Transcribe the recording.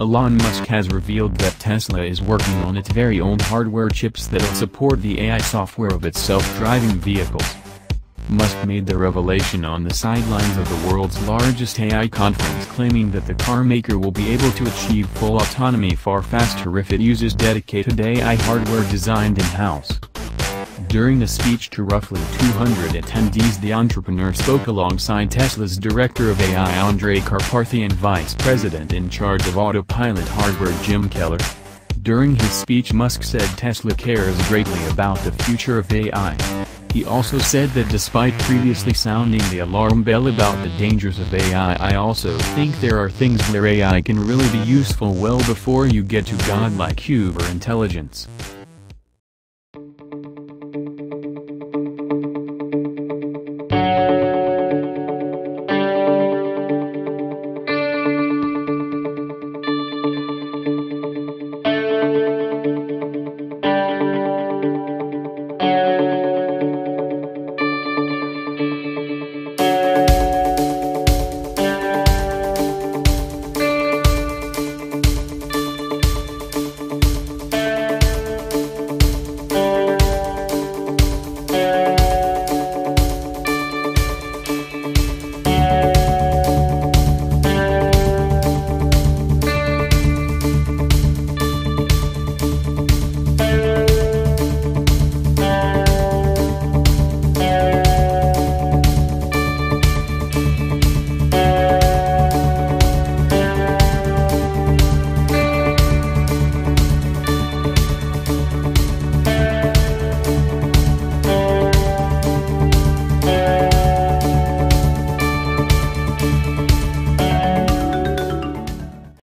Elon Musk has revealed that Tesla is working on its very own hardware chips that'll support the AI software of its self-driving vehicles. Musk made the revelation on the sidelines of the world's largest AI conference, claiming that the carmaker will be able to achieve full autonomy far faster if it uses dedicated AI hardware designed in-house. During the speech to roughly 200 attendees, the entrepreneur spoke alongside Tesla's director of AI Andrej Karpathy and vice president in charge of Autopilot hardware Jim Keller. During his speech, Musk said Tesla cares greatly about the future of AI. He also said that despite previously sounding the alarm bell about the dangers of AI, I also think there are things where AI can really be useful well before you get to godlike human intelligence.